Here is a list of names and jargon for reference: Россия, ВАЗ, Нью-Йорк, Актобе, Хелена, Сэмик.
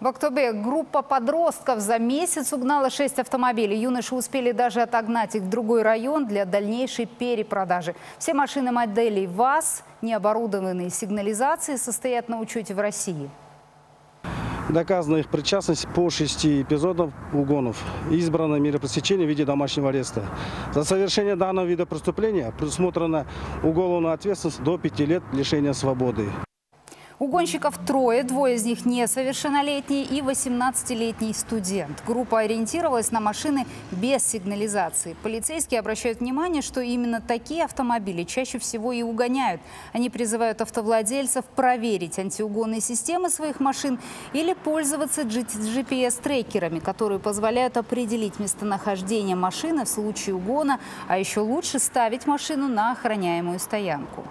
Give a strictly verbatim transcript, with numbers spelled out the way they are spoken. В Актобе группа подростков за месяц угнала шесть автомобилей. Юноши успели даже отогнать их в другой район для дальнейшей перепродажи. Все машины моделей ВАЗ, не оборудованные сигнализацией, состоят на учете в России. Доказана их причастность по шести эпизодам угонов. Избрано меры пресечения в виде домашнего ареста. За совершение данного вида преступления предусмотрена уголовная ответственность до пяти лет лишения свободы. Угонщиков трое, двое из них несовершеннолетний и восемнадцатилетний студент. Группа ориентировалась на машины без сигнализации. Полицейские обращают внимание, что именно такие автомобили чаще всего и угоняют. Они призывают автовладельцев проверить антиугонные системы своих машин или пользоваться джи пи эс трекерами, которые позволяют определить местонахождение машины в случае угона, а еще лучше ставить машину на охраняемую стоянку.